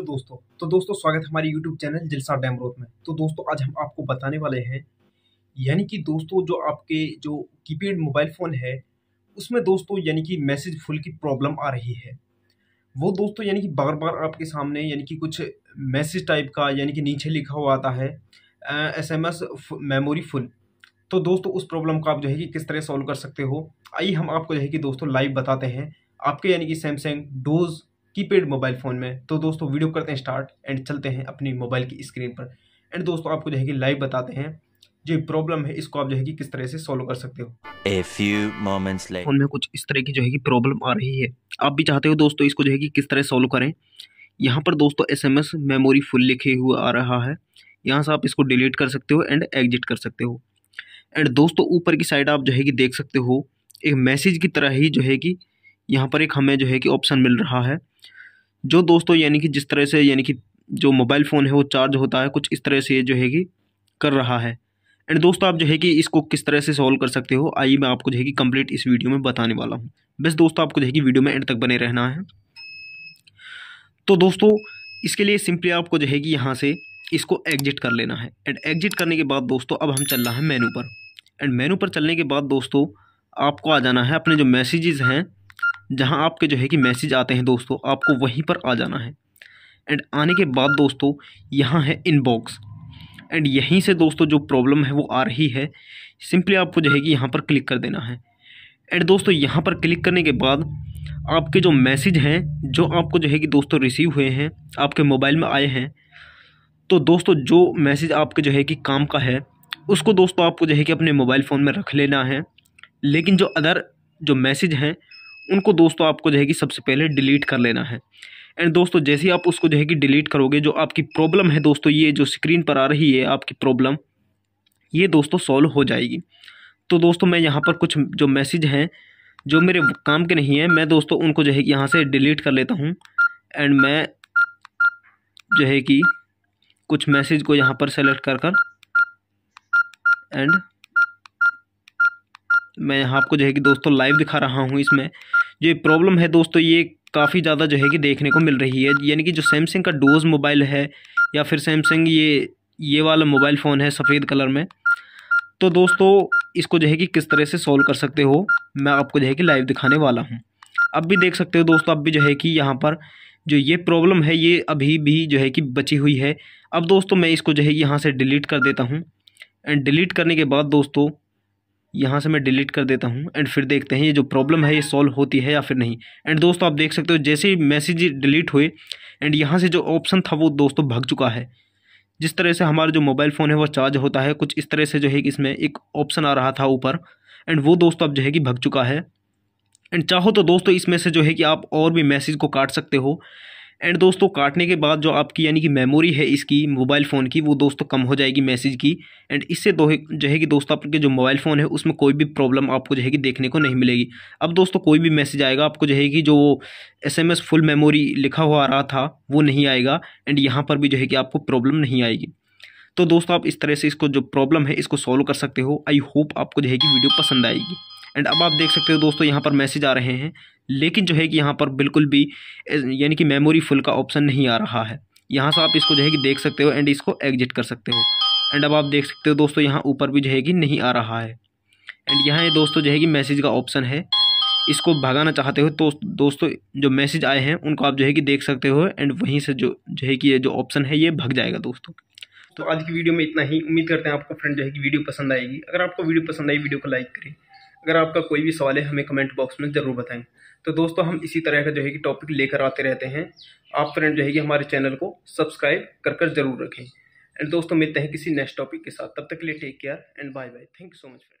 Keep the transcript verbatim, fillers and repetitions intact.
तो दोस्तों तो दोस्तों स्वागत है हमारे यूट्यूब चैनल जिलशाद डैमरोत में। तो दोस्तों आज हम आपको बताने वाले हैं, यानी कि दोस्तों जो आपके जो कीपैड मोबाइल फ़ोन है उसमें दोस्तों यानी कि मैसेज फुल की प्रॉब्लम आ रही है। वो दोस्तों यानी कि बार बार आपके सामने यानी कि कुछ मैसेज टाइप का यानी कि नीचे लिखा हुआ आता है S M S memory full. तो दोस्तों उस प्रॉब्लम का आप जो है कि किस तरह सॉल्व कर सकते हो, आइए हम आपको जो है कि दोस्तों लाइव बताते हैं आपके यानी कि Samsung Duos keypad mobile phone में। तो दोस्तों वीडियो करते हैं स्टार्ट एंड चलते हैं अपनी मोबाइल की स्क्रीन पर एंड दोस्तों आपको जो है कि लाइव बताते हैं जो प्रॉब्लम है इसको आप जो है कि किस तरह से सॉल्व कर सकते हो। A few moments later phone में कुछ इस तरह की जो है कि प्रॉब्लम आ रही है। आप भी चाहते हो दोस्तों इसको जो है कि किस तरह सॉल्व करें। यहाँ पर दोस्तों S M S memory full लिखे हुए आ रहा है, यहाँ से आप इसको डिलीट कर सकते हो एंड एग्जिट कर सकते हो। एंड दोस्तों ऊपर की साइड आप जो है कि देख सकते हो एक मैसेज की तरह ही जो है कि यहाँ पर एक हमें जो है कि ऑप्शन मिल रहा है, जो दोस्तों यानी कि जिस तरह से यानी कि जो मोबाइल फ़ोन है वो चार्ज होता है कुछ इस तरह से जो है कि कर रहा है। एंड दोस्तों आप जो है कि इसको किस तरह से सॉल्व कर सकते हो, आइए मैं आपको जो है कि कंप्लीट इस वीडियो में बताने वाला हूँ। बस दोस्तों आपको जो है कि वीडियो में एंड तक बने रहना है। तो दोस्तों इसके लिए सिंपली आपको जो है कि यहाँ से इसको एग्जिट कर लेना है एंड एग्जिट करने के बाद दोस्तों अब हम चलना है मेनू पर। एंड मेनू पर चलने के बाद दोस्तों आपको आ जाना है अपने जो मैसेजेस हैं, जहां आपके जो है कि मैसेज आते हैं दोस्तों आपको वहीं पर आ जाना है। एंड आने के बाद दोस्तों यहां है इनबॉक्स एंड यहीं से दोस्तों जो प्रॉब्लम है वो आ रही है, सिंपली आपको जो है कि यहां पर क्लिक कर देना है। एंड दोस्तों यहां पर क्लिक करने के बाद आपके जो मैसेज हैं जो आपको जो है कि दोस्तों रिसीव हुए हैं आपके मोबाइल में आए हैं, तो दोस्तों जो मैसेज आपके जो है कि काम का है उसको दोस्तों आपको जो है कि अपने मोबाइल फ़ोन में रख लेना है, लेकिन जो अदर जो मैसेज हैं उनको दोस्तों आपको जो है कि सबसे पहले डिलीट कर लेना है। एंड दोस्तों जैसे ही आप उसको जो है कि डिलीट करोगे जो आपकी प्रॉब्लम है दोस्तों ये जो स्क्रीन पर आ रही है आपकी प्रॉब्लम ये दोस्तों सॉल्व हो जाएगी। तो दोस्तों मैं यहाँ पर कुछ जो मैसेज हैं जो मेरे काम के नहीं हैं मैं दोस्तों उनको जो है कि यहाँ से डिलीट कर लेता हूँ। एंड मैं जो है कि कुछ मैसेज को यहाँ पर सेलेक्ट कर कर एंड मैं यहाँ आपको जो है कि दोस्तों लाइव दिखा रहा हूँ। इसमें जो प्रॉब्लम है दोस्तों ये काफ़ी ज़्यादा जो है कि देखने को मिल रही है, यानी कि जो सैमसंग का डूओस मोबाइल है या फिर सैमसंग ये ये वाला मोबाइल फ़ोन है सफ़ेद कलर में। तो दोस्तों इसको जो है कि किस तरह से सॉल्व कर सकते हो मैं आपको जो है कि लाइव दिखाने वाला हूँ। अब भी देख सकते हो दोस्तों अब भी जो है कि यहाँ पर जो ये प्रॉब्लम है ये अभी भी जो है कि बची हुई है। अब दोस्तों मैं इसको जो है यहाँ से डिलीट कर देता हूँ एंड डिलीट करने के बाद दोस्तों यहाँ से मैं डिलीट कर देता हूँ एंड फिर देखते हैं ये जो प्रॉब्लम है ये सॉल्व होती है या फिर नहीं। एंड दोस्तों आप देख सकते हो जैसे ही मैसेज डिलीट हुए एंड यहाँ से जो ऑप्शन था वो दोस्तों भाग चुका है। जिस तरह से हमारा जो मोबाइल फ़ोन है वो चार्ज होता है कुछ इस तरह से जो है कि इसमें एक ऑप्शन आ रहा था ऊपर एंड वो दोस्तों अब जो है कि भाग चुका है। एंड चाहो तो दोस्तों इसमें से जो है कि आप और भी मैसेज को काट सकते हो। एंड दोस्तों काटने के बाद जो आपकी यानी कि मेमोरी है इसकी मोबाइल फ़ोन की वो दोस्तों कम हो जाएगी मैसेज की। एंड इससे दो जो है कि दोस्तों आपके जो मोबाइल फ़ोन है उसमें कोई भी प्रॉब्लम आपको जो है कि देखने को नहीं मिलेगी। अब दोस्तों कोई भी मैसेज आएगा आपको जो है कि जो S M S full memory लिखा हुआ आ रहा था वो नहीं आएगा एंड यहाँ पर भी जो है कि आपको प्रॉब्लम नहीं आएगी। तो दोस्तों आप इस तरह से इसको जो प्रॉब्लम है इसको सॉल्व कर सकते हो। आई होप आपको जो है कि वीडियो पसंद आएगी। एंड अब आप देख सकते हो दोस्तों यहाँ पर मैसेज आ रहे हैं, लेकिन जो है कि यहाँ पर बिल्कुल भी यानी कि मेमोरी फुल का ऑप्शन नहीं आ रहा है। यहाँ से आप इसको जो है कि देख सकते हो एंड इसको एग्जिट कर सकते हो। एंड अब आप देख सकते हो दोस्तों यहाँ ऊपर भी जो है कि नहीं आ रहा है। एंड यहाँ ये दोस्तों जो है कि मैसेज का ऑप्शन है, इसको भगाना चाहते हो तो दोस्तों जो मैसेज आए हैं उनको आप जो है कि देख सकते हो एंड वहीं से जो जो है कि ये जो ऑप्शन है ये भाग जाएगा दोस्तों। तो आज की वीडियो में इतना ही। उम्मीद करते हैं आपको फ्रेंड जो है कि वीडियो पसंद आएगी। अगर आपको वीडियो पसंद आई वीडियो को लाइक करें। अगर आपका कोई भी सवाल है हमें कमेंट बॉक्स में ज़रूर बताएं। तो दोस्तों हम इसी तरह का जो है कि टॉपिक लेकर आते रहते हैं। आप फ्रेंड जो है कि हमारे चैनल को सब्सक्राइब कर कर जरूर रखें। एंड दोस्तों मिलते हैं किसी नेक्स्ट टॉपिक के साथ, तब तक के लिए take care and bye bye. Thank you so much friend.